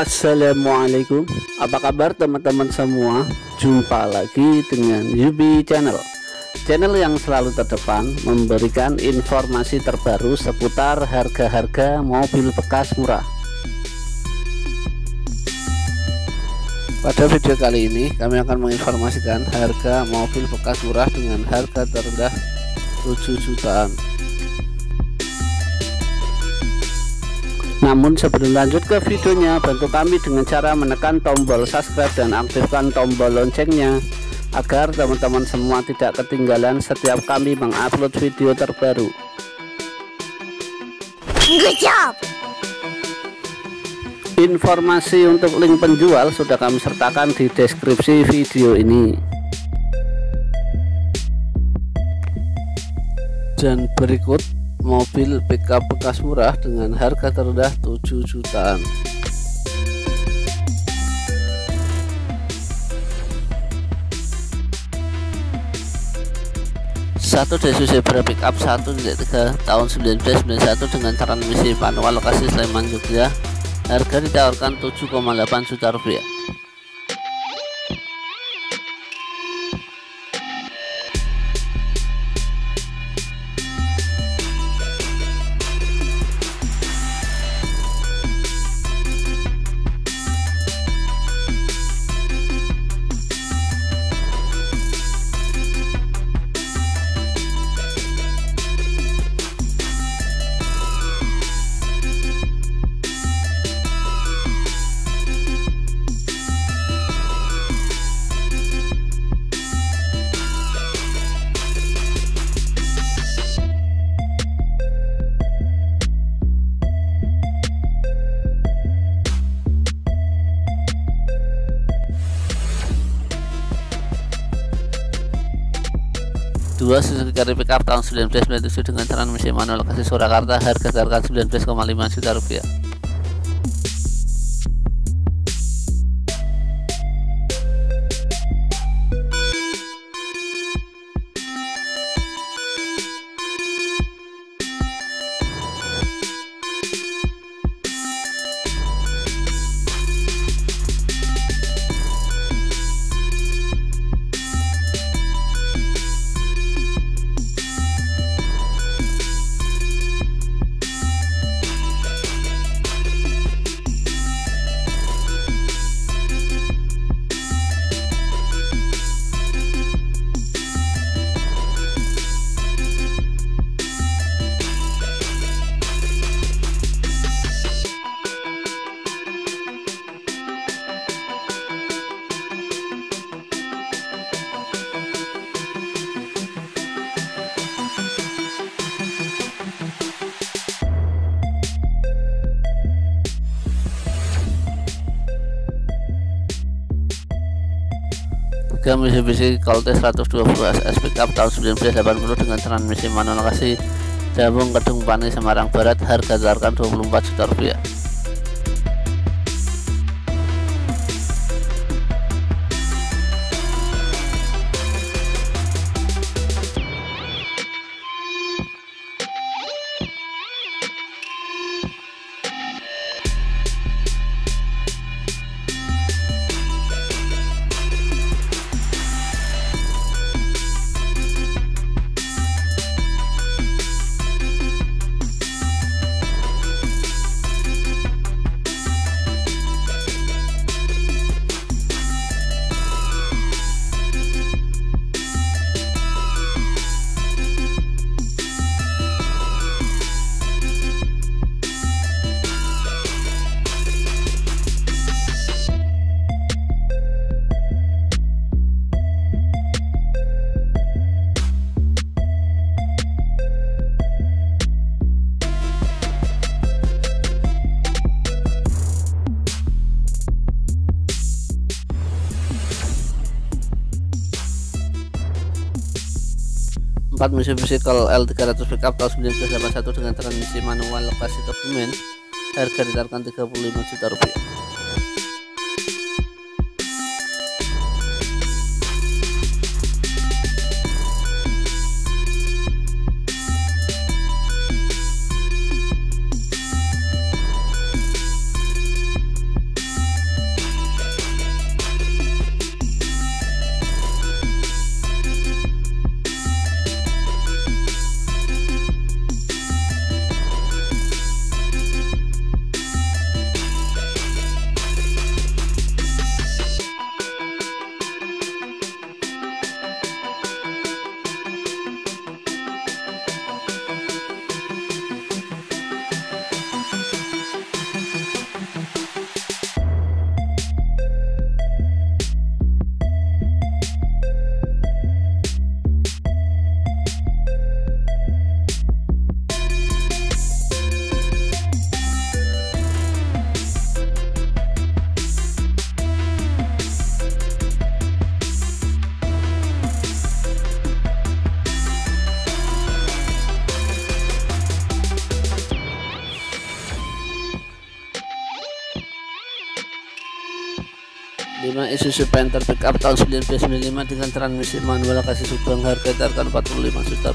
Assalamualaikum, apa kabar teman-teman semua? Jumpa lagi dengan Yubi channel yang selalu terdepan memberikan informasi terbaru seputar harga-harga mobil bekas murah. Pada video kali ini kami akan menginformasikan harga mobil bekas murah dengan harga terendah 7 jutaan. Namun sebelum lanjut ke videonya, bantu kami dengan cara menekan tombol subscribe dan aktifkan tombol loncengnya agar teman-teman semua tidak ketinggalan setiap kami mengupload video terbaru. Good job. Informasi untuk link penjual sudah kami sertakan di deskripsi video ini. Dan berikut mobil pickup bekas murah dengan harga terendah 7 jutaan. Satu Daihatsu Zebra pickup 1.3 tahun 1991 dengan transmisi manual lokasi Sleman, Jogja. Harga ditawarkan 7,8 juta rupiah. Dua Suzuki Carry Pickup tahun 1997 dengan transmisi manual lokasi Surakarta, harga ditawarkan 19,5 juta rupiah. Mitsubishi Colt T120SS pickup tahun 1980 dengan transmisi manual lokasi Jabung, Kedung Pane, Semarang Barat, harga ditawarkan 24 juta rupiah. Mitsubishi L300 pickup tahun 1981 dengan transmisi manual lokasi Kebumen, harga ditawarkan 35 juta rupiah. 2005 Isuzu Panther Pick Up tahun 1995 dengan transmisi manual kasih subang, harga diharapkan Rp45 juta.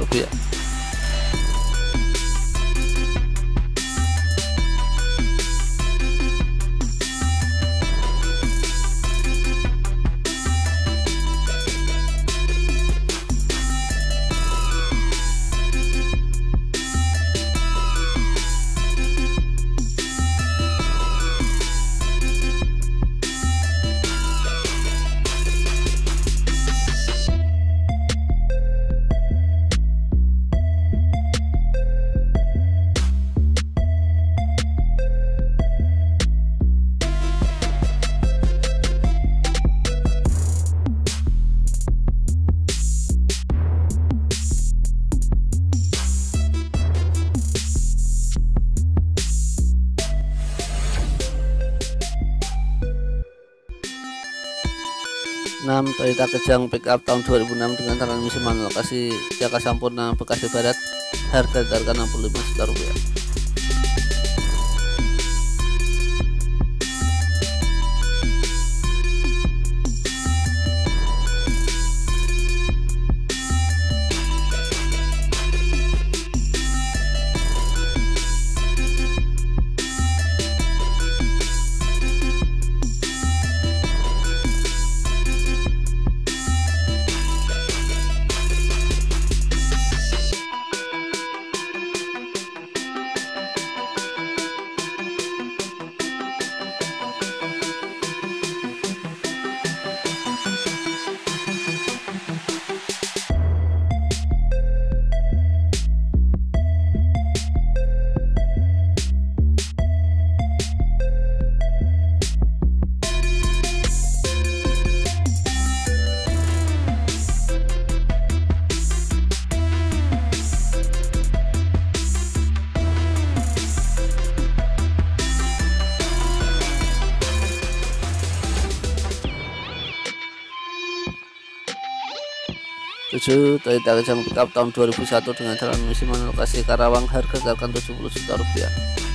Toyota Kejang Pick Up tahun 2006 dengan transmisi manual lokasi Jaka Sampurna Bekasi Barat, harga Rp65 juta. Toyota Kejang Pick Up tahun 2001 dengan transmisi manual lokasi Karawang, harga Rp70 juta.